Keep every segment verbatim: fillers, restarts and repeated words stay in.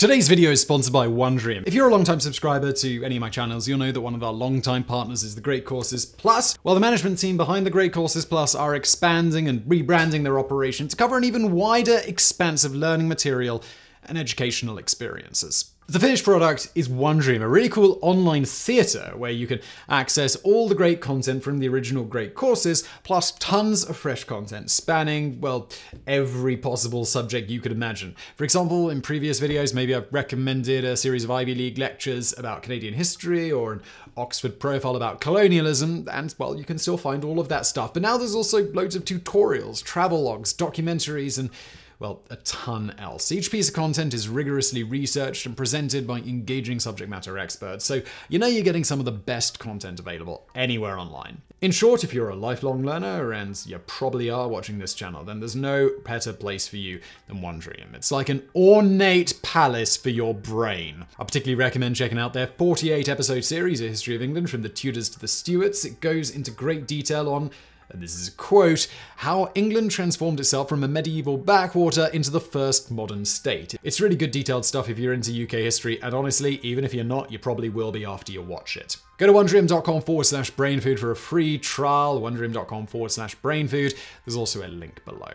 Today's video is sponsored by Wondrium. If you're a long-time subscriber to any of my channels, you'll know that one of our long-time partners is The Great Courses Plus. Well, the management team behind The Great Courses Plus are expanding and rebranding their operation to cover an even wider expanse of learning material and educational experiences. The finished product is Wondrium, a really cool online theater where you can access all the great content from the original Great Courses, plus tons of fresh content spanning, well, every possible subject you could imagine. For example, in previous videos, maybe I've recommended a series of Ivy League lectures about Canadian history or an Oxford profile about colonialism, and well, you can still find all of that stuff. But now there's also loads of tutorials, travelogues, documentaries, and well, a ton else. Each piece of content is rigorously researched and presented by engaging subject matter experts, so you know you're getting some of the best content available anywhere online. In short, if you're a lifelong learner, and you probably are watching this channel, then there's no better place for you than Wondrium. It's like an ornate palace for your brain. I particularly recommend checking out their forty-eight episode series, A History of England from the Tudors to the Stuarts. It goes into great detail on, and this is a quote, how England transformed itself from a medieval backwater into the first modern state. It's really good detailed stuff if you're into U K history, and honestly, even if you're not, you probably will be after you watch it. Go to wondrium dot com forward slash brainfood for a free trial, wondrium dot com forward slash brainfood. There's also a link below.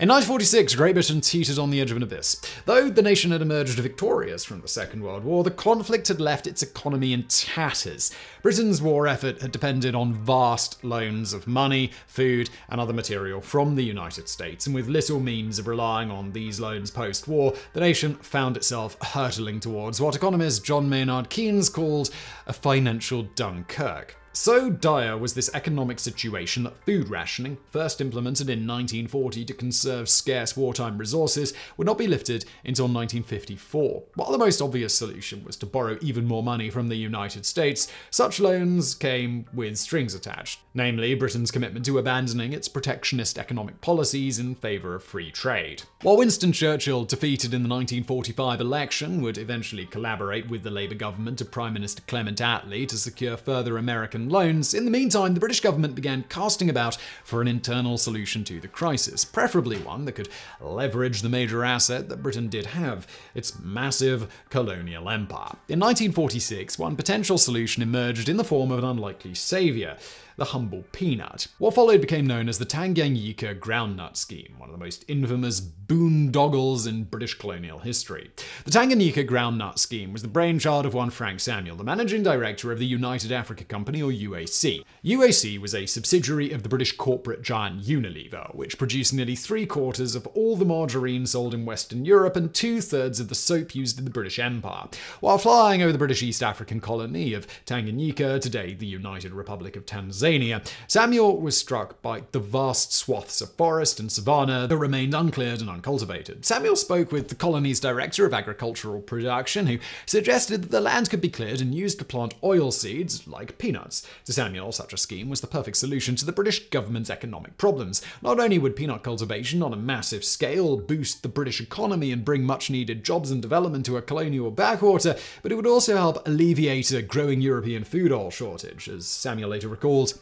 In nineteen forty-six, Great Britain teetered on the edge of an abyss. Though the nation had emerged victorious from the Second World War, the conflict had left its economy in tatters. Britain's war effort had depended on vast loans of money, food, and other material from the United States, and with little means of relying on these loans post-war, the nation found itself hurtling towards what economist John Maynard Keynes called a financial Dunkirk. So dire was this economic situation that food rationing, first implemented in nineteen forty to conserve scarce wartime resources, would not be lifted until nineteen fifty-four. While the most obvious solution was to borrow even more money from the United States, such loans came with strings attached, namely Britain's commitment to abandoning its protectionist economic policies in favour of free trade. While Winston Churchill, defeated in the nineteen forty-five election, would eventually collaborate with the Labour government of Prime Minister Clement Attlee to secure further American loans, in the meantime, the British government began casting about for an internal solution to the crisis, preferably one that could leverage the major asset that Britain did have, its massive colonial empire. In nineteen forty-six, one potential solution emerged in the form of an unlikely savior, the humble peanut. What followed became known as the Tanganyika groundnut scheme, one of the most infamous boondoggles in British colonial history. The Tanganyika groundnut scheme was the brainchild of one Frank Samuel, the managing director of the United Africa Company, or U A C. U A C was a subsidiary of the British corporate giant Unilever, which produced nearly three quarters of all the margarine sold in Western Europe and two thirds of the soap used in the British Empire. While flying over the British East African colony of Tanganyika, today the United Republic of Tanzania, Samuel was struck by the vast swaths of forest and savanna that remained uncleared and uncultivated. Samuel spoke with the colony's director of agricultural production, who suggested that the land could be cleared and used to plant oil seeds like peanuts. To Samuel, such a scheme was the perfect solution to the British government's economic problems. Not only would peanut cultivation on a massive scale boost the British economy and bring much-needed jobs and development to a colonial backwater, but it would also help alleviate a growing European food oil shortage, as Samuel later recalled.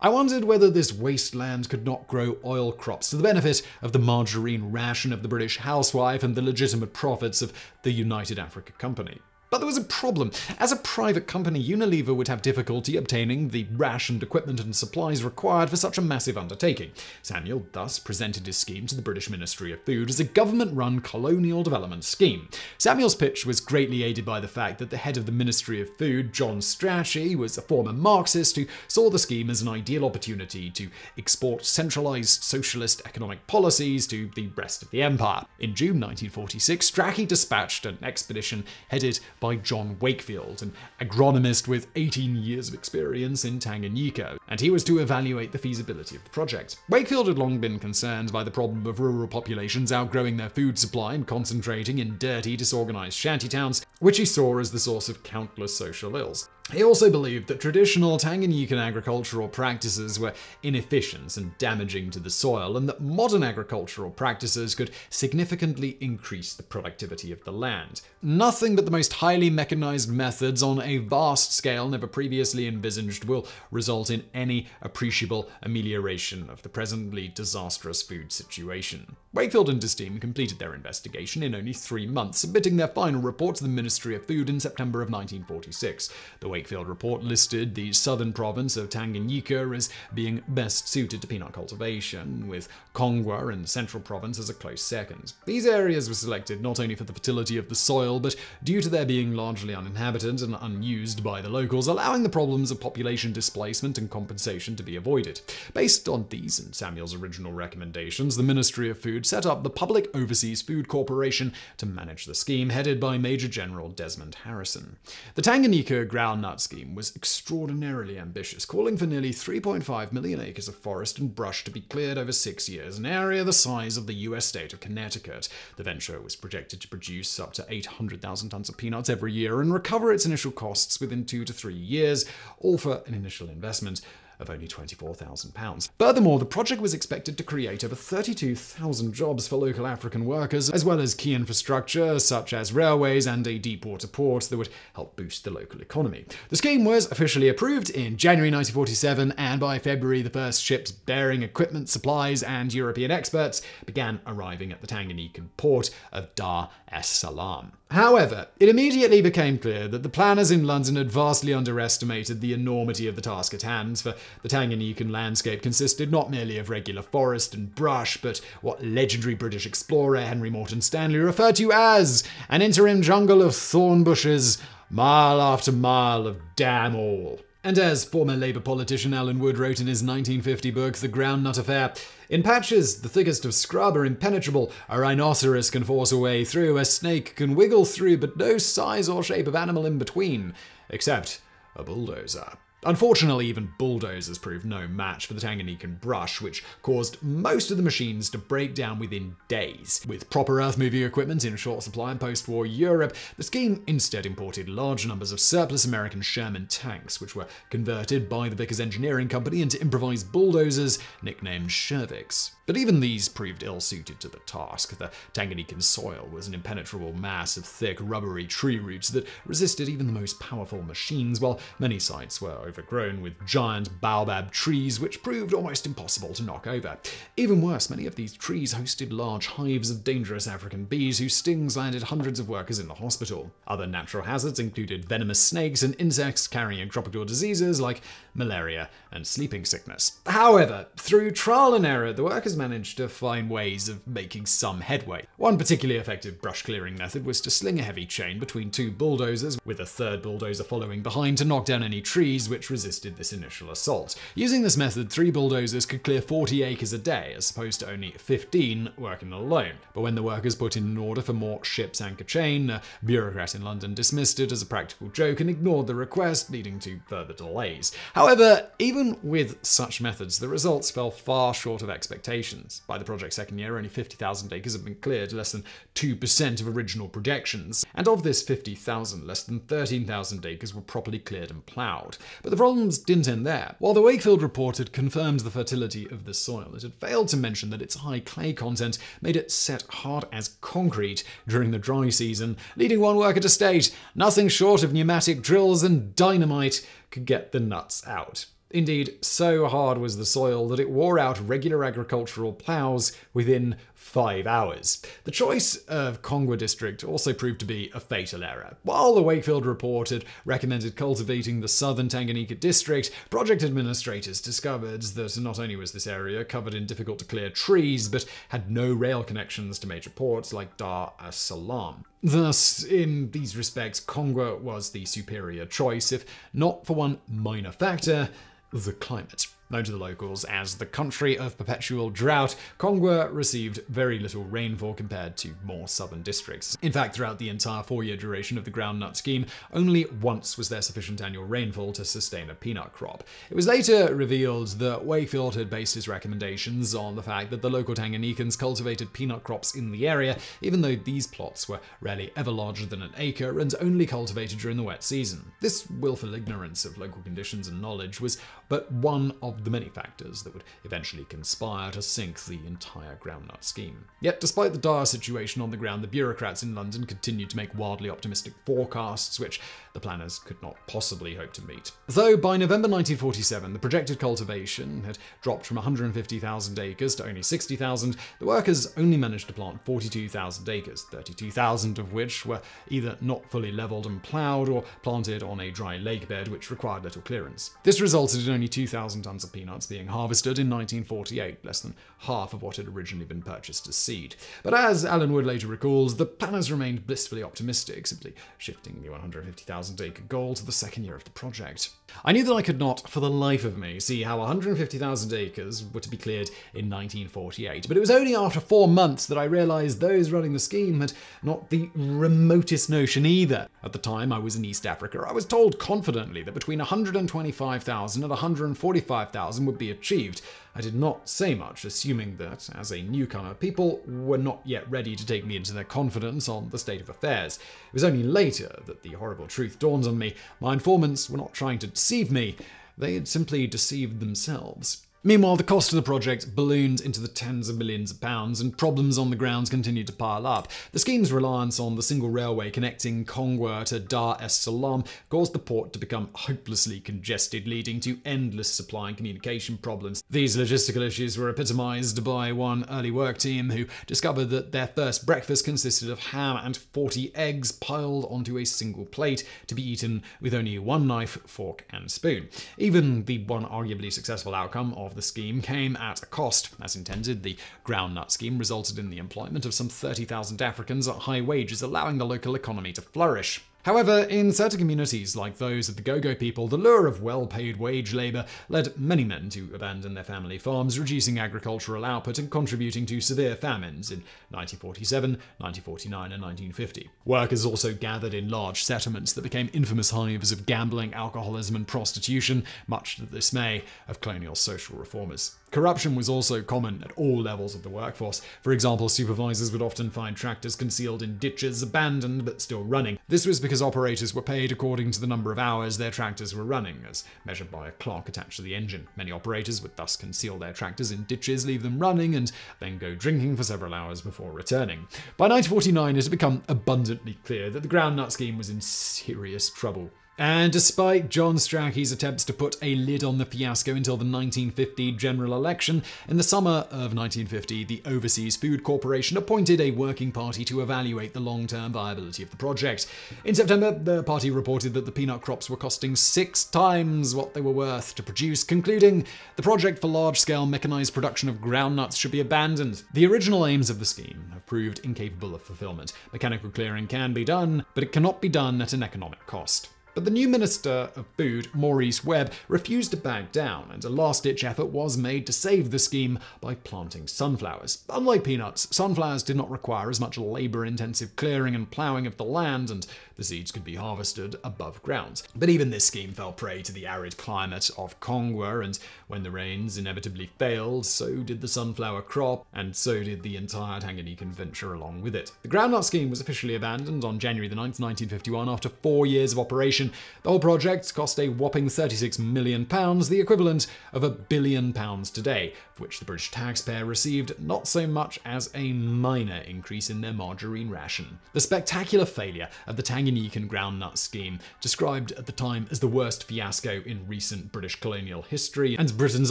I wondered whether this wasteland could not grow oil crops to the benefit of the margarine ration of the British housewife and the legitimate profits of the United Africa Company. But there was a problem. As a private company, Unilever would have difficulty obtaining the rationed equipment and supplies required for such a massive undertaking. Samuel thus presented his scheme to the British Ministry of Food as a government-run colonial development scheme. Samuel's pitch was greatly aided by the fact that the head of the Ministry of Food, John Strachey, was a former Marxist who saw the scheme as an ideal opportunity to export centralized socialist economic policies to the rest of the empire. In June nineteen forty-six, Strachey dispatched an expedition headed by John Wakefield, an agronomist with eighteen years of experience in Tanganyika, and he was to evaluate the feasibility of the project. Wakefield had long been concerned by the problem of rural populations outgrowing their food supply and concentrating in dirty, disorganized shantytowns, which he saw as the source of countless social ills. He also believed that traditional Tanganyikan agricultural practices were inefficient and damaging to the soil, and that modern agricultural practices could significantly increase the productivity of the land. Nothing but the most highly mechanized methods on a vast scale never previously envisaged will result in any appreciable amelioration of the presently disastrous food situation. Wakefield and his team completed their investigation in only three months, submitting their final report to the Ministry of Food in September of nineteen forty-six. The Wakefield report listed the southern province of Tanganyika as being best suited to peanut cultivation, with Kongwa and central province as a close second. These areas were selected not only for the fertility of the soil, but due to their being largely uninhabited and unused by the locals, allowing the problems of population displacement and compensation to be avoided. Based on these and Samuel's original recommendations, the Ministry of Food set up the Public Overseas Food Corporation to manage the scheme, headed by Major General Desmond Harrison. The Tanganyika ground nut scheme was extraordinarily ambitious, calling for nearly three point five million acres of forest and brush to be cleared over six years, an area the size of the U S state of Connecticut. The venture was projected to produce up to eight hundred thousand tons of peanuts every year and recover its initial costs within two to three years, all for an initial investment of only twenty-four thousand pounds. Furthermore, the project was expected to create over thirty-two thousand jobs for local African workers, as well as key infrastructure such as railways and a deep water port that would help boost the local economy. The scheme was officially approved in January nineteen forty-seven, and by February the first ships bearing equipment, supplies, and European experts began arriving at the Tanganyikan port of Dar es Salaam. However, it immediately became clear that the planners in London had vastly underestimated the enormity of the task at hand, for the Tanganyikan landscape consisted not merely of regular forest and brush, but what legendary British explorer Henry Morton Stanley referred to as an interim jungle of thorn bushes, mile after mile of damn all. And as former Labour politician Alan Wood wrote in his nineteen fifty book, The Groundnut Affair, in patches, the thickest of scrub are impenetrable, a rhinoceros can force a way through, a snake can wiggle through, but no size or shape of animal in between, except a bulldozer. Unfortunately, even bulldozers proved no match for the Tanganyikan brush, which caused most of the machines to break down within days. With proper earth-moving equipment in short supply in post-war Europe, the scheme instead imported large numbers of surplus American Sherman tanks, which were converted by the Vickers Engineering Company into improvised bulldozers nicknamed Shervicks. But even these proved ill-suited to the task. The Tanganyikan soil was an impenetrable mass of thick, rubbery tree roots that resisted even the most powerful machines, while many sites were overgrown with giant baobab trees, which proved almost impossible to knock over. Even worse, many of these trees hosted large hives of dangerous African bees whose stings landed hundreds of workers in the hospital. Other natural hazards included venomous snakes and insects carrying tropical diseases like malaria and sleeping sickness. However, through trial and error, the workers managed to find ways of making some headway. One particularly effective brush clearing method was to sling a heavy chain between two bulldozers, with a third bulldozer following behind to knock down any trees which resisted this initial assault. Using this method, three bulldozers could clear forty acres a day, as opposed to only fifteen working alone. But when the workers put in an order for more ship's anchor chain, a bureaucrat in London dismissed it as a practical joke and ignored the request, leading to further delays. However, even with such methods, the results fell far short of expectations. By the project's second year, only fifty thousand acres had been cleared, less than two percent of original projections. And of this fifty thousand, less than thirteen thousand acres were properly cleared and ploughed. But the problems didn't end there. While the Wakefield report had confirmed the fertility of the soil, it had failed to mention that its high clay content made it set hard as concrete during the dry season, leading one worker to state, "Nothing short of pneumatic drills and dynamite could get the nuts out." Indeed, so hard was the soil that it wore out regular agricultural ploughs within five hours. The choice of Kongwa district also proved to be a fatal error. While the Wakefield report had recommended cultivating the southern Tanganyika district, project administrators discovered that not only was this area covered in difficult-to-clear trees, but had no rail connections to major ports like Dar es Salaam. Thus, in these respects, Kongwa was the superior choice, if not for one minor factor: the climate. Known to the locals as the country of perpetual drought, Kongwa received very little rainfall compared to more southern districts. In fact, throughout the entire four-year duration of the groundnut scheme, only once was there sufficient annual rainfall to sustain a peanut crop. It was later revealed that Wakefield had based his recommendations on the fact that the local Tanganyikans cultivated peanut crops in the area, even though these plots were rarely ever larger than an acre and only cultivated during the wet season. This willful ignorance of local conditions and knowledge was but one of the many factors that would eventually conspire to sink the entire groundnut scheme. Yet, despite the dire situation on the ground, the bureaucrats in London continued to make wildly optimistic forecasts, which the planners could not possibly hope to meet. Though by November nineteen forty-seven, the projected cultivation had dropped from one hundred fifty thousand acres to only sixty thousand, the workers only managed to plant forty-two thousand acres, thirty-two thousand of which were either not fully levelled and ploughed or planted on a dry lake bed, which required little clearance. This resulted in only two thousand tons of peanuts being harvested in nineteen forty-eight, less than half of what had originally been purchased as seed. But as Alan Wood later recalls, the planners remained blissfully optimistic, simply shifting the one hundred fifty thousand acre goal to the second year of the project. I knew that I could not, for the life of me, see how one hundred fifty thousand acres were to be cleared in nineteen forty-eight, but it was only after four months that I realised those running the scheme had not the remotest notion either. At the time I was in East Africa, I was told confidently that between one hundred twenty-five thousand and one hundred forty-five thousand would be achieved. I did not say much, assuming that, as a newcomer, people were not yet ready to take me into their confidence on the state of affairs. It was only later that the horrible truth dawned on me. My informants were not trying to deceive me, they had simply deceived themselves. Meanwhile, the cost of the project ballooned into the tens of millions of pounds, and problems on the ground continued to pile up. The scheme's reliance on the single railway connecting Kongwa to Dar es Salaam caused the port to become hopelessly congested, leading to endless supply and communication problems. These logistical issues were epitomised by one early work team who discovered that their first breakfast consisted of ham and forty eggs piled onto a single plate to be eaten with only one knife, fork and spoon. Even the one arguably successful outcome of Of the scheme came at a cost. As intended, the groundnut scheme resulted in the employment of some thirty thousand Africans at high wages, allowing the local economy to flourish. However, in certain communities like those of the Gogo people, the lure of well-paid wage labour led many men to abandon their family farms, reducing agricultural output and contributing to severe famines in nineteen forty-seven, nineteen forty-nine and nineteen fifty. Workers also gathered in large settlements that became infamous hives of gambling, alcoholism and prostitution, much to the dismay of colonial social reformers. Corruption was also common at all levels of the workforce. For example, supervisors would often find tractors concealed in ditches, abandoned but still running. This was because operators were paid according to the number of hours their tractors were running, as measured by a clock attached to the engine. Many operators would thus conceal their tractors in ditches, leave them running, and then go drinking for several hours before returning. By nineteen forty-nine, it had become abundantly clear that the groundnut scheme was in serious trouble. And despite John Strachey's attempts to put a lid on the fiasco until the nineteen fifty general election, in the summer of nineteen fifty, the Overseas Food Corporation appointed a working party to evaluate the long-term viability of the project. In September, the party reported that the peanut crops were costing six times what they were worth to produce, concluding the project for large-scale mechanized production of groundnuts should be abandoned. The original aims of the scheme have proved incapable of fulfillment. Mechanical clearing can be done, but it cannot be done at an economic cost. But the new Minister of Food, Maurice Webb, refused to back down, and a last-ditch effort was made to save the scheme by planting sunflowers. Unlike peanuts, sunflowers did not require as much labour-intensive clearing and ploughing of the land, and the seeds could be harvested above ground. But even this scheme fell prey to the arid climate of Kongwa, and when the rains inevitably failed, so did the sunflower crop, and so did the entire Tanganyikan venture along with it. The groundnut scheme was officially abandoned on January the ninth, nineteen fifty-one, after four years of operation. The whole project cost a whopping thirty-six million pounds, the equivalent of a billion pounds today, for which the British taxpayer received not so much as a minor increase in their margarine ration. The spectacular failure of the Tanganyikan groundnut scheme, described at the time as the worst fiasco in recent British colonial history, and Britain's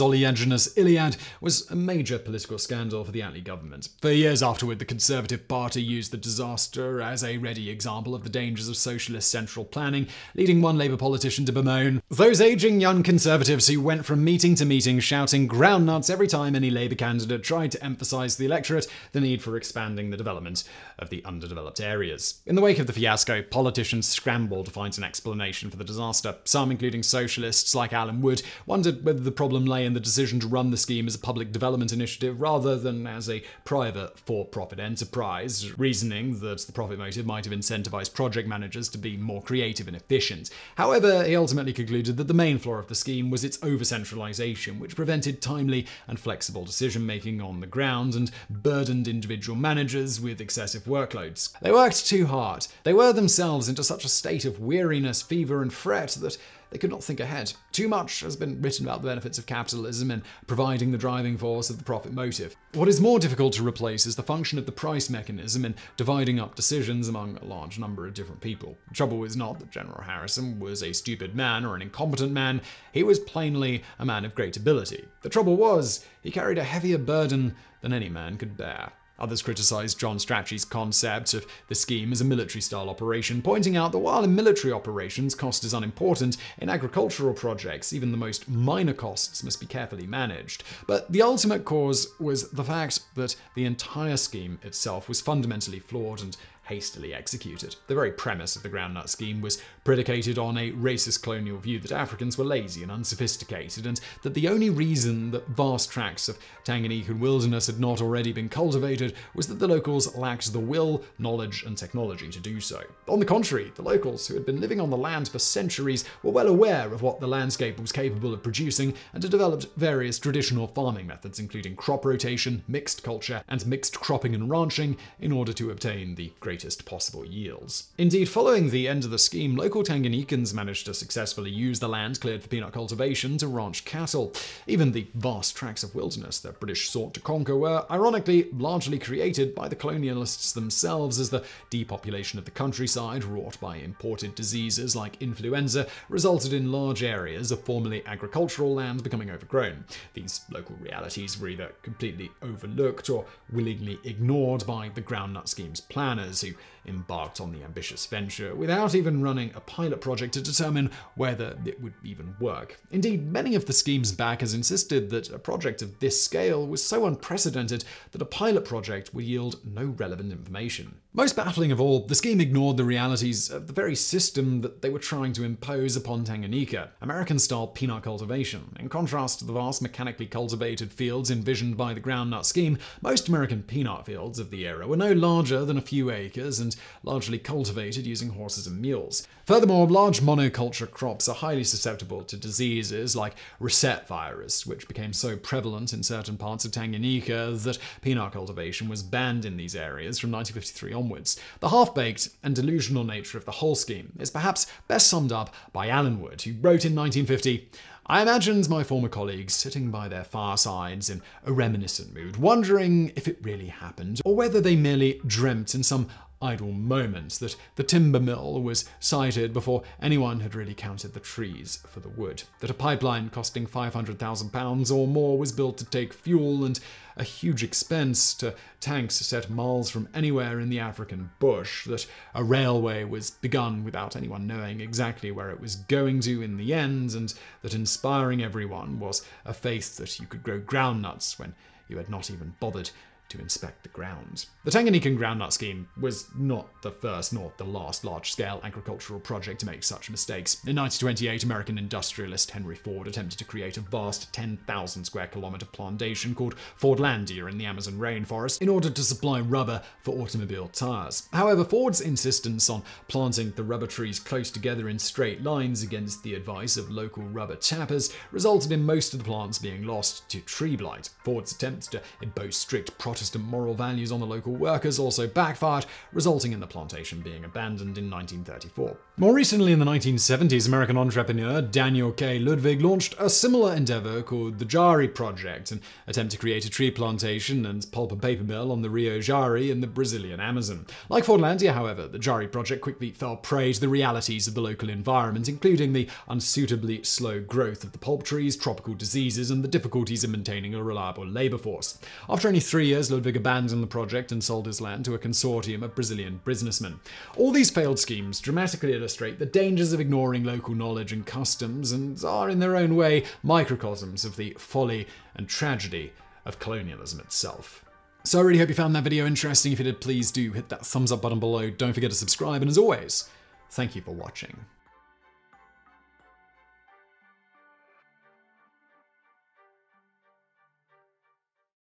oleaginous Iliad, was a major political scandal for the Attlee government. For years afterward, the Conservative Party used the disaster as a ready example of the dangers of socialist central planning, leading one Labour politician to bemoan, "Those aging young Conservatives who went from meeting to meeting shouting groundnuts every time any Labour candidate tried to emphasise to the electorate the need for expanding the development of the underdeveloped areas." In the wake of the fiasco, politicians scrambled to find an explanation for the disaster. Some, including socialists like Alan Wood, wondered whether the problem lay in the decision to run the scheme as a public development initiative rather than as a private for-profit enterprise, reasoning that the profit motive might have incentivized project managers to be more creative and efficient. However, he ultimately concluded that the main flaw of the scheme was its over-centralization, which prevented timely and flexible decision-making on the ground and burdened individual managers with excessive workloads. They worked too hard. They were themselves into such a state of weariness, fever, and fret that they could not think ahead. Too much has been written about the benefits of capitalism and providing the driving force of the profit motive. What is more difficult to replace is the function of the price mechanism in dividing up decisions among a large number of different people. The trouble is not that General Harrison was a stupid man or an incompetent man. He was plainly a man of great ability. The trouble was, he carried a heavier burden than any man could bear. Others criticised John Strachey's concept of the scheme as a military-style operation, pointing out that while in military operations cost is unimportant, in agricultural projects even the most minor costs must be carefully managed. But the ultimate cause was the fact that the entire scheme itself was fundamentally flawed and hastily executed. The very premise of the groundnut scheme was predicated on a racist colonial view that Africans were lazy and unsophisticated, and that the only reason that vast tracts of Tanganyikan wilderness had not already been cultivated was that the locals lacked the will, knowledge, and technology to do so. On the contrary, the locals, who had been living on the land for centuries, were well aware of what the landscape was capable of producing and had developed various traditional farming methods, including crop rotation, mixed culture, and mixed cropping and ranching, in order to obtain the great possible yields. Indeed, following the end of the scheme, local Tanganyikans managed to successfully use the land cleared for peanut cultivation to ranch cattle. Even the vast tracts of wilderness the British sought to conquer were, ironically, largely created by the colonialists themselves, as the depopulation of the countryside, wrought by imported diseases like influenza, resulted in large areas of formerly agricultural land becoming overgrown. These local realities were either completely overlooked or willingly ignored by the groundnut scheme's planners, who embarked on the ambitious venture without even running a pilot project to determine whether it would even work. Indeed, many of the scheme's backers insisted that a project of this scale was so unprecedented that a pilot project would yield no relevant information. Most baffling of all, the scheme ignored the realities of the very system that they were trying to impose upon Tanganyika: American-style peanut cultivation. In contrast to the vast mechanically cultivated fields envisioned by the groundnut scheme, most American peanut fields of the era were no larger than a few acres and largely cultivated using horses and mules. Furthermore, large monoculture crops are highly susceptible to diseases like russet virus, which became so prevalent in certain parts of Tanganyika that peanut cultivation was banned in these areas from nineteen fifty-three onwards. The half-baked and delusional nature of the whole scheme is perhaps best summed up by Alan Wood, who wrote in nineteen fifty, "I imagined my former colleagues sitting by their firesides in a reminiscent mood, wondering if it really happened, or whether they merely dreamt in some idle moment that the timber mill was sited before anyone had really counted the trees for the wood, that a pipeline costing five hundred thousand pounds or more was built to take fuel and a huge expense to tanks set miles from anywhere in the African bush, that a railway was begun without anyone knowing exactly where it was going to in the end, and that inspiring everyone was a faith that you could grow groundnuts when you had not even bothered to inspect the ground." The Tanganyikan groundnut scheme was not the first nor the last large-scale agricultural project to make such mistakes. In nineteen twenty-eight, American industrialist Henry Ford attempted to create a vast ten thousand square kilometer plantation called Fordlandia in the Amazon rainforest in order to supply rubber for automobile tires. However, Ford's insistence on planting the rubber trees close together in straight lines against the advice of local rubber tappers resulted in most of the plants being lost to tree blight. Ford's attempts to impose strict protocol Protestant moral values on the local workers also backfired, resulting in the plantation being abandoned in nineteen thirty-four. More recently, in the nineteen seventies, American entrepreneur Daniel K. Ludwig launched a similar endeavor called the Jari Project, an attempt to create a tree plantation and pulp and paper mill on the Rio Jari in the Brazilian Amazon. Like Fordlandia, however, the Jari Project quickly fell prey to the realities of the local environment, including the unsuitably slow growth of the pulp trees, tropical diseases, and the difficulties in maintaining a reliable labor force. After only three years, Ludwig abandoned the project and sold his land to a consortium of Brazilian businessmen. All these failed schemes dramatically illustrate illustrate the dangers of ignoring local knowledge and customs, and are in their own way microcosms of the folly and tragedy of colonialism itself. So I really hope you found that video interesting. If you did, please do hit that thumbs up button below. Don't forget to subscribe, and as always, thank you for watching.